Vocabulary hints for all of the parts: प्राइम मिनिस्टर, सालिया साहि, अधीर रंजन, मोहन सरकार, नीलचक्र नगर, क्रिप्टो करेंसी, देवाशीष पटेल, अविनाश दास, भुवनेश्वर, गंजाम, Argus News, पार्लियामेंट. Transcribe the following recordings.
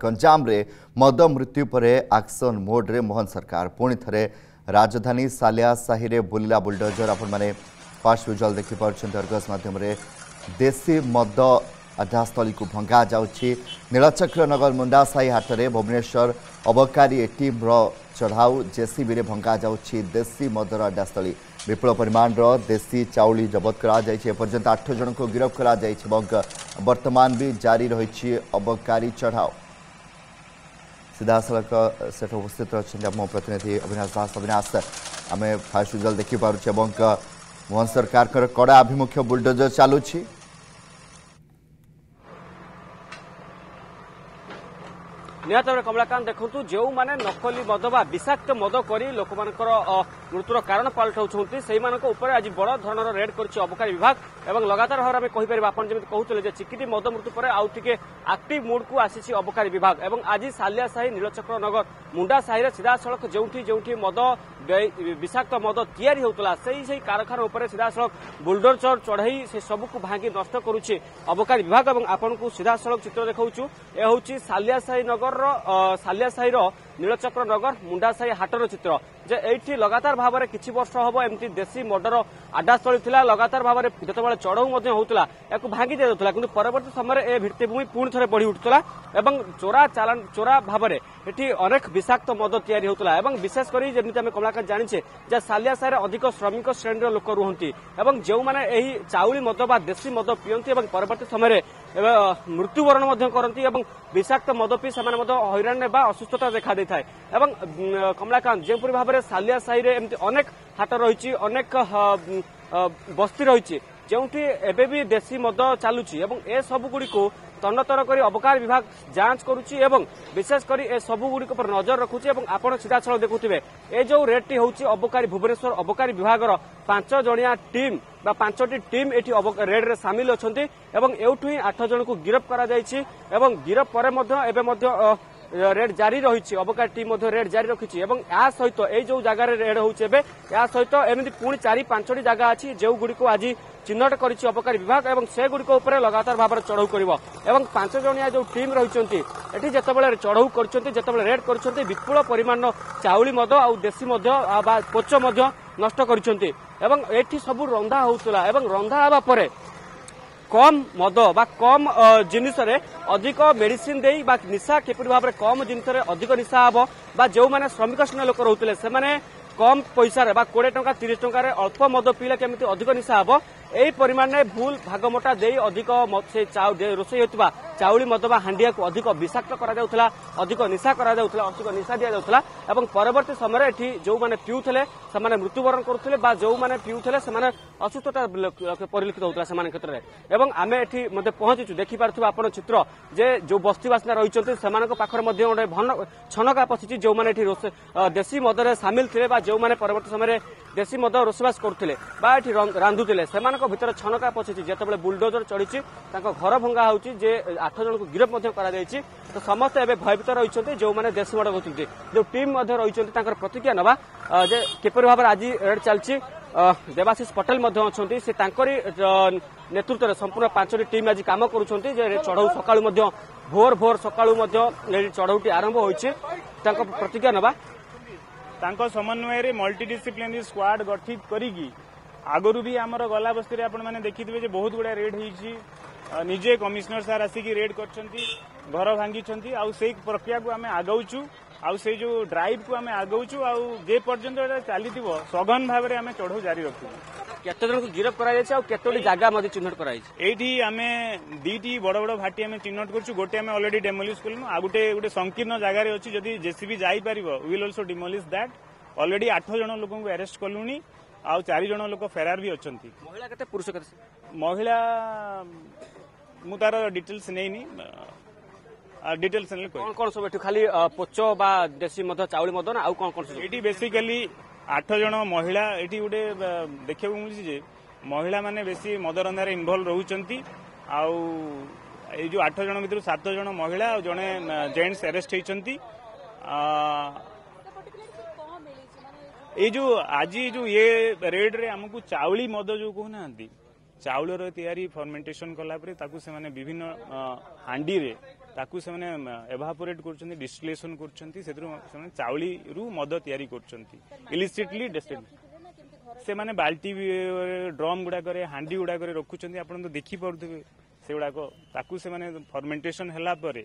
गंजाम रे मद मृत्यु पर एक्शन मोड रे मोहन सरकार पुणी थे राजधानी सालिया साहि रे बुलिला बुलडोजर। आपण माने फास्ट विजुअल देखिपार्छन्ते अर्गस माध्यम रे। देशी मद अध्यास्थली को भंगा जाउछि। नीलचक्र नगर मुंडा साहि हाट रे भुवनेश्वर अबकारी टीम रो चढ़ाऊ जेसीबी रे भंगा जाउछि देशी मदर अध्यास्थली। विपुल परिमाण रो देशी चाउली जबत करा जाय छै। पर्यंत 8 जन को गिरफ्त करा जाय छै। वर्तमान भी जारी रही छै अबकारी चढ़ाऊ। सीधासलख सेठ उपस्थित अच्छा मो प्रतिनिधि अविनाश दास। अविनाश, आम फास्ट रिजल्ट देखिपारे मोहन सरकार कड़ा आभिमुख्य बुलडोजर चालू। निहत भाव कमलाकांत देखु जो मैंने नकली मद बा विषाक्त मद कर लोक मृत्युर कारण पलटाऊँच से आज बड़ धरण रेड कर अबकारी विभाग और लगातार भाव में कहीपर आपत कहते चिकिटी मद मृत्यु पर आउ टे आक्टिव मोड को आसी अबकारी विभाग और आज सालिया साहि नीलचक्र नगर मुंडा साहि सीधासख जो मद विषाक्त मद या से कारखाना उपर सीधासख बुलडोजर चढ़ाई से सबूक भांगी नष्ट करुचे अबकारी विभाग। और आपको सीधासख चित्र देखा हूँ सालिया साहि नगर सालिया साहिर नीलचक्र नगर मुंडा साहि हाटर चित्र जे एठी लगातार भाव में किसी वर्ष हम एमती देशी मर्डर आडास्थली था। लगातार भाव में जितेबाला चढ़ऊ होता भांगी दि जाता कि परवर्त समय यह भित्तिभूमि पुणी थे बढ़ी उठुला। चोरा भाव में ये अनेक विषाक्त मद या विशेषकर जमी आम कमलाकांत जाचे जे सालिया साहिर अधिक श्रमिक श्रेणीर लोक रुहति जो मैंने चाउली मद बा देशी मद पीती परवर्त समय मृत्युवरण करती विषाक्त मद पी से हईराण असुस्थता देखा दे थाए। कमलाकांत जोपरी भाव में सालिया साहि रे एमती अनेक हाट रही अनेक बस्ती रही जोटी एबी देशी मद चलुची ए सबुगुड़ी तन्नतर कर अबकारी विभाग जांच करुची विशेषकर ए सबुगुड़ी पर नजर रखुची। आपड़ सीधासल देखुवे ए जो रेडटी होची अबकारी भुवनेश्वर अबकारी विभाग 5 जणिया टीम बा 5टी टीम एठी रेड रे शामिल अछंती। 8 जन को गिरफ्त करा जायछि। गिरफ्त पर रेड जारी रही अबकारी टीम रेड जारी रखी या सहित जो जगार रेड होगा सहित एमती पुणी 4-5टी जगह अच्छी जो गुड़ी को आज चिन्हट कर अबकारी विभाग और से गुड़ लगातार भाव में चढ़ऊ कर 5 जनिया जो टीम रही ये चढ़ऊ करते रेड कर विपुल परिमाण चाउली मद आ देशी मद पोच नष्ट कर सब रंधा होता रंधा हाँपर कम मद बा कम जिनस अधिक मेडिसिन देई बा निशा किपर भाव में कम जिनस अधिक निशा हे बा जो मैंने श्रमिक श्रेणी लोक रोते से मैंने कम पैसा 20 टंका 30 टंका अल्प मद पीले केमती अधिक निशा हे यही परिमाण में भूल भागमटा दे अधिक से रोषे होता चाउली मद बा हांडिया को अधिक विषाक्त करा अधिक निशा करा अधिक निशा दिया जाउथला। परवर्ती समय एठी जो माने पिउथले से मृत्युवरण करुथले बा जो माने पिउथले से असुस्थता परिलक्षित होता से क्षेत्र में आम एठी मते पहुंचीचु। देखि पारथु आपण चित्र जे जो बस्तीवासिना रहिचंती सेमानक पाखर मध्ये ओडे भन छनका पसिची जो माने एठी रोसे देशी मदरे शामिल थिले बा जो माने परवर्ती समय देशी मद रोषवास करुथले बा एठी रांधुथले सेमानक भितर छनका पसिची जेतेबेले बुलडोजर चढ़ीची तांको घर भंगा होउची जे 8 जन को गिरफ्त तो समस्त एवं भयभीत रही जो मैंने देशी मड होती जो टीम रही प्रतिक्रिया ना किपर भाव में आज रेड चलती। देवाशीष पटेल अच्छे से नेतृत्व में संपूर्ण 5टी टीम आज काम कर चढ़ऊ सका भोर भोर सका चढ़ऊटी आरंभ हो प्रतिक्रिया ना समन्वय मल्टीडिसिप्लिनरी स्क्वाड गठित करी आगु भी आम गला बस्ती देखी थे बहुत गुड़ा रेड हो निजे कमिशनर सार आसिक रेड कर भांगी आई प्रक्रिया को आम आगौचु आई जो ड्राइव को आम आगौचु जे पर्यटन चली सघन भाव में आम चढ़ऊ जारी रखु केत जन को गिरफ्त करते जगह चिन्हट कराई ये आम दीटी बड़ बड़ भाटी आम चिन्हट करूँ गोटे आम अलरेडी डेमोलिश करूँ आ गोटे गोटे संकीर्ण जगार अच्छी जदि जेसीबी जापर will also demolish that already 8 जन लोक आरेस्ट कलुनी आ 4 जन लोक फेरार भी अच्छा महिला केते पुरुष केते महिला मु तार डिटेल्स नहींनी डिटेल्स ने कोन कोन सब एठो खाली पोचो बा देसी मद चाउली मद ना आ कोन कोन सब एटी बेसिकली 8 जन महिला एटी उडे देखे मिली जे महिला माने बेसी मद रंधार इन्वॉल्व रहउचंती आ ए जो 8 जन भितर 7 जन महिला आ जने जेंट्स अरेस्ट हेचंती। ये जो आज जो ये रेड रे आमको चाउली मद जो कहना चाउल तैयारी फर्मेंटेशन कला विभिन्न हांडी रे ताकू सेने एवापोरेट करछन्ती डिस्टिलेशन करछन्ती सेतरो सेने चावली रु मद तयारी करछन्ती इलिसिटली डिस्टिलेट से माने बाल्टी ड्रम गुडा करे हांडी गुडा करे रखुछन्ती आपण तो देखि पड़थबे से गुडा को ताकू से माने फर्मेंटेशन हला परे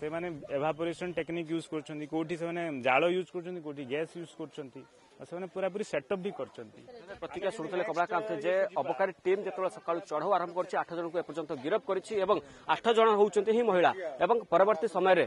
से माने एवापोरेशन टेक्निक यूज करछन्ती कोठी से माने जाळो यूज करछन्ती कोठी गैस यूज करछन्ती असने पूरा पूरी सेटअप भी करछन्ती प्रतिक्रिया सुनथले कमलाकांत जे अबकारी टीम जतरा सकाळ चढाव आरंभ करछि 8 जन को एपर्यंत गिरफ्त करछि एवं 8 जन होउचन्ती ही महिला एवं परवर्ती समय रे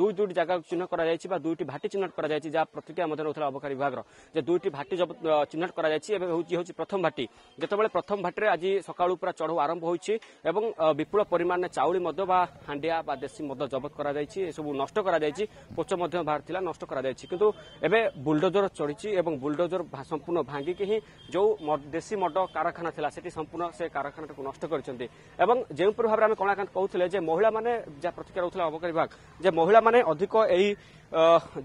दुई जागा चिन्ह करा जायछि बा दुईटी भाटी चिन्ह करा जायछि जा प्रतिक्रिया मध्ये रहथला अबकारी विभाग रो जे दुईटी भाटी चिन्ह करा जायछि एबे होउछि प्रथम भाटी जतबेले प्रथम भाटी रे आज सकाळ पूरा चढाव आरंभ होइछि एवं विपुल परिमाण में चाउली मद बा हांडिया बा देसी मद जब्त करा जायछि ए सब नष्ट करा जायछि पोच मध्ये बाहर थिला नष्ट करा जायछि किंतु एबे बुलडोजर चढ़ी एवं बुलडोजर संपूर्ण भांगी के ही जो देशी मड कारखाना था संपूर्ण से कारखाना नष्ट करछन्ते एवं जे भाव में कमलाकांत कहते जे महिला माने जा प्रतिक्रिया होउथला अबकारी विभाग जे महिला माने अधिक एही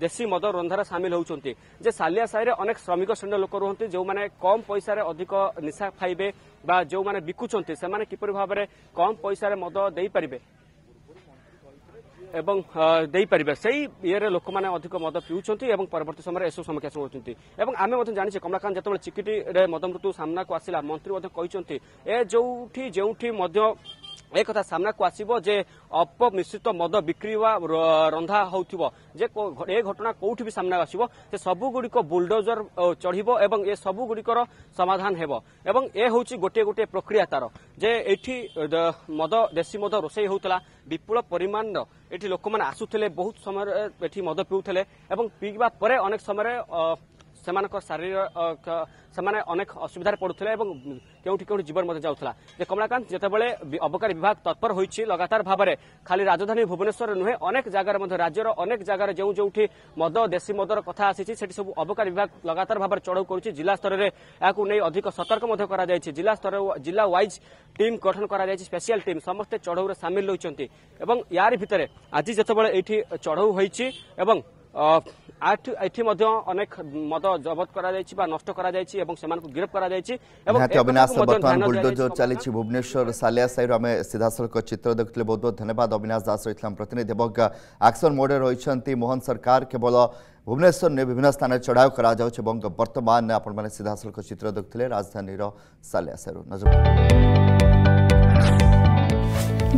देशी मद रंधार सामिल होउछन्ते जे सालिया साहि रे अनेक श्रमिक श्रेणी लोक रहन्ते जो माने कम पैसा रे अधिक निशा खाइबे बा जो माने बिकुछन्ते से माने किपर भाव रे कम पैसा रे मद देई परिबे एवं दे पारे से ये लोक मैंने अधिक मद पिउछन्ती एवं परवर्त समय एसो समीक्षा शुणी और आम जानी कमलाकांत जो चिकिटी मद मृत्यु सामना को आसला मंत्री कहते ए जो एक कथा सामना को आसीबो जे अपमिश्रित मद बिक्री वा रंधा होउथिबो जे ए घटना कोउठी भी सामना आसीबो जे सबु गुडी को बुलडोजर चढ़ीबो एवं ए सबु गुडी को समाधान हेबो एवं ए होउची गोटे गोटे प्रक्रिया तार जे एठी मद देसी मद रोसई होउतला विपुल परिमाण रो एठी लोक मान आसुथले बहुत समय एठी मद पिउथले एवं पीबा परे अनेक समय शारीरिक से अनेक असुविधा पड़ुले केउठी केउठी जीवन जाऊला कमलाकांत जितेबाला अबकारी विभाग तत्पर होइछि लगातार भाव में खाली राजधानी भुवनेश्वर नुहे अनेक जगह राज्यर अनेक जगह जो जो मद देशी मदर कथा आसी सब अबकारी विभाग लगातार भाव में चढ़ाऊ करुच्ची जिला स्तर में याकू नहीं अधिक सतर्क जिला स्तर जिला वाइज टीम गठन कर स्पेशल टीम समस्ते चढ़ाऊ सामिल होती यार भितर आज जितेबाला ये चढ़ाऊ होइछि अनेक मद जब्त नष्ट बुलडोजर चली भुवनेश्वर सालिया साहि सीधासल चित्र देखते बहुत बहुत धन्यवाद अविनाश दास रही प्रतिनिधि एक्शन मोड रही मोहन सरकार केवल भुवनेश्वर में विभिन्न स्थान चढ़ाव करवर्तमान आपने सीधासल चित्र देखुले राजधानी सालिया साहि